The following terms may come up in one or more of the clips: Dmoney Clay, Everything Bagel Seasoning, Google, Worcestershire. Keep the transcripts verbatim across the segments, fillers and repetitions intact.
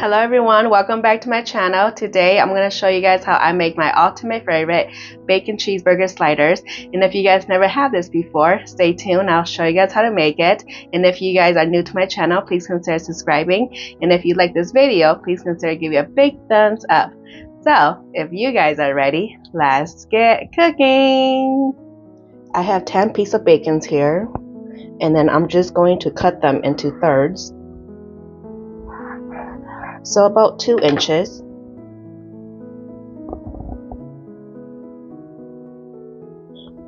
Hello everyone, welcome back to my channel. Today I'm going to show you guys how I make my ultimate favorite bacon cheeseburger sliders, and if you guys never had this before, stay tuned. I'll show you guys how to make it, and if you guys are new to my channel, please consider subscribing, and if you like this video, please consider giving a big thumbs up. So if you guys are ready, let's get cooking. I have ten pieces of bacon here, and then I'm just going to cut them into thirds. So about two inches.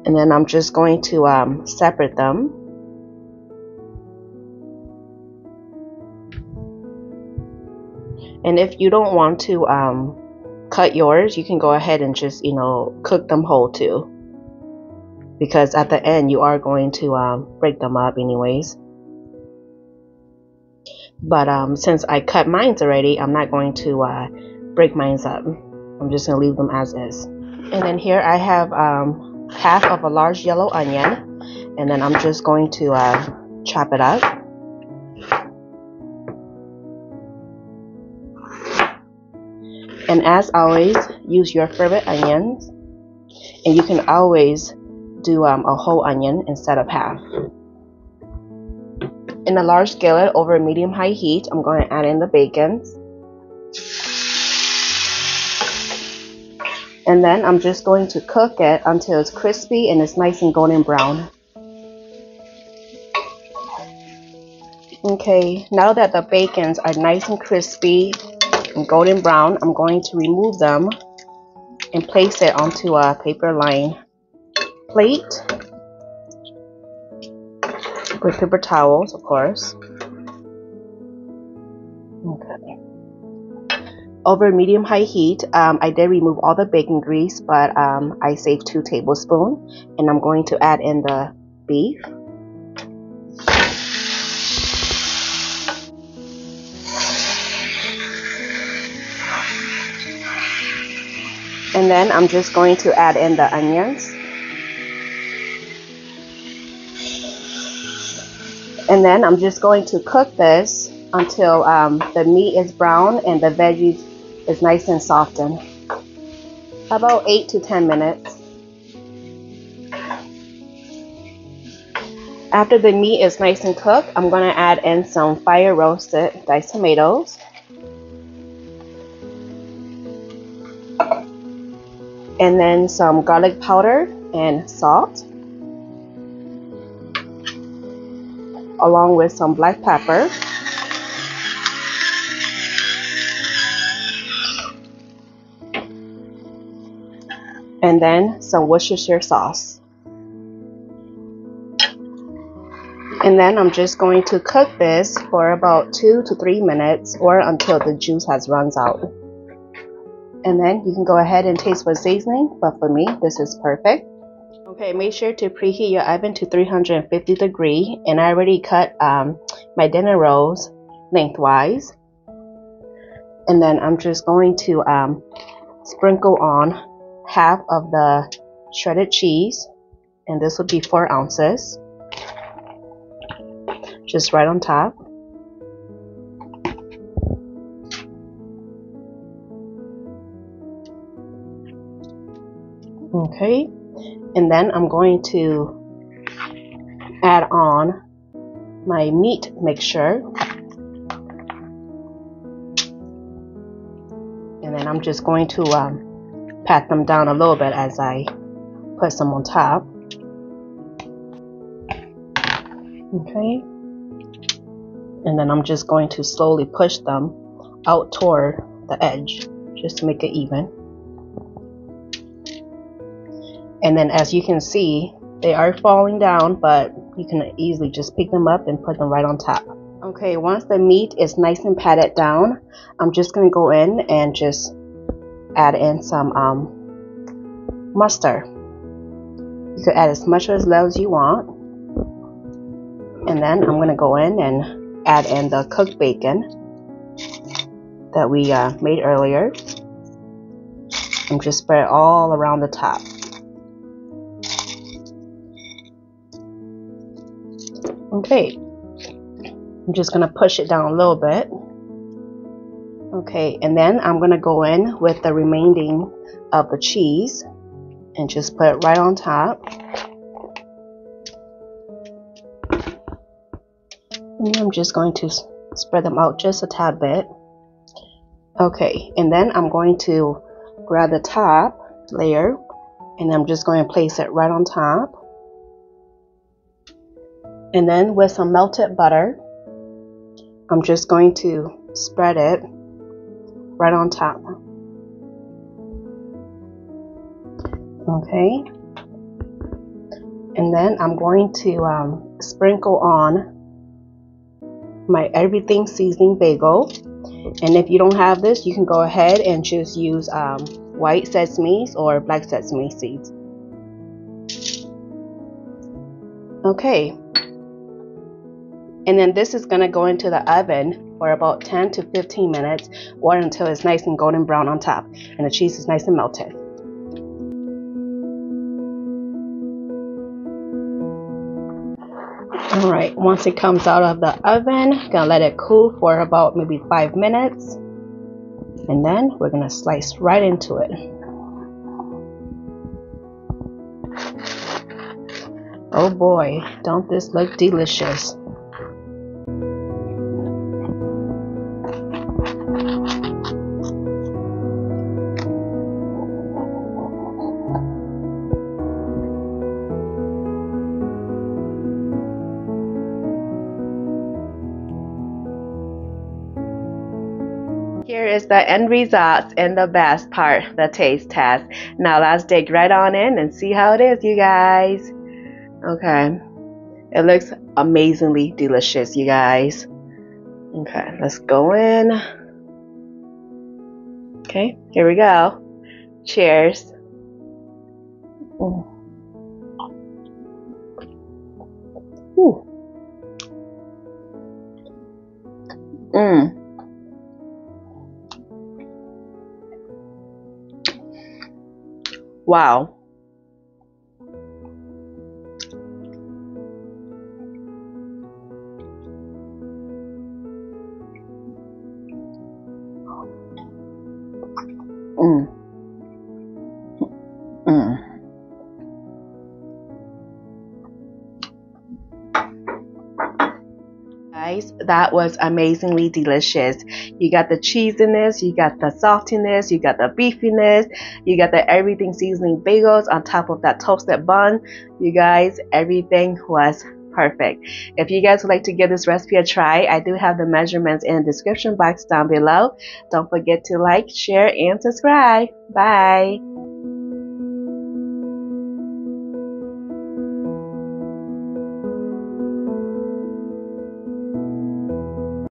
And then I'm just going to um, separate them. And if you don't want to um, cut yours, you can go ahead and just, you know, cook them whole too. Because at the end you are going to um, break them up anyways. But um, since I cut mines already, I'm not going to uh, break mines up. I'm just going to leave them as is. And then here I have um, half of a large yellow onion. And then I'm just going to uh, chop it up. And as always, use your favorite onions. And you can always do um, a whole onion instead of half. In a large skillet over medium-high heat, I'm going to add in the bacon. And then I'm just going to cook it until it's crispy and it's nice and golden brown. Okay, now that the bacons are nice and crispy and golden brown, I'm going to remove them and place it onto a paper lined plate. With paper towels, of course. Okay. Over medium-high heat, um, I did remove all the bacon grease, but um, I saved two tablespoons, and I'm going to add in the beef. And then I'm just going to add in the onions. And then I'm just going to cook this until um, the meat is brown and the veggies is nice and softened. About eight to ten minutes. After the meat is nice and cooked, I'm going to add in some fire roasted diced tomatoes. And then some garlic powder and salt, along with some black pepper. And then some Worcestershire sauce. And then I'm just going to cook this for about two to three minutes or until the juice has runs out. And then you can go ahead and taste with seasoning, but for me, this is perfect. Okay, make sure to preheat your oven to three hundred fifty degrees, and I already cut um, my dinner rolls lengthwise. And then I'm just going to um, sprinkle on half of the shredded cheese, and this will be four ounces, just right on top. Okay. And then I'm going to add on my meat mixture. And then I'm just going to um, pat them down a little bit as I put some on top. Okay. And then I'm just going to slowly push them out toward the edge just to make it even. And then as you can see, they are falling down, but you can easily just pick them up and put them right on top. Okay, once the meat is nice and patted down, I'm just going to go in and just add in some um, mustard. You can add as much or as little as you want. And then I'm going to go in and add in the cooked bacon that we uh, made earlier. And just spread it all around the top. Okay, I'm just going to push it down a little bit. Okay, and then I'm gonna go in with the remaining of the cheese and just put it right on top. And I'm just going to spread them out just a tad bit. Okay, and then I'm going to grab the top layer and I'm just going to place it right on top. And then with some melted butter, I'm just going to spread it right on top. Okay, and then I'm going to um, sprinkle on my everything seasoning bagel. And if you don't have this, you can go ahead and just use um, white sesame or black sesame seeds. Okay, and then this is going to go into the oven for about ten to fifteen minutes, or until it's nice and golden brown on top and the cheese is nice and melted. All right, once it comes out of the oven, I'm gonna let it cool for about maybe five minutes. And then we're gonna slice right into it. Oh boy, don't this look delicious. Here is the end results and the best part, the taste test. Now let's dig right on in and see how it is, you guys. Okay, it looks amazingly delicious, you guys. Okay, let's go in. Okay, here we go. Cheers. Ooh. Ooh. Mmm. Wow. Mm. Mm. Guys, that was amazingly delicious. You got the cheesiness, you got the saltiness, you got the beefiness, you got the everything seasoning bagels on top of that toasted bun. You guys, everything was perfect. If you guys would like to give this recipe a try, I do have the measurements in the description box down below. Don't forget to like, share, and subscribe. Bye.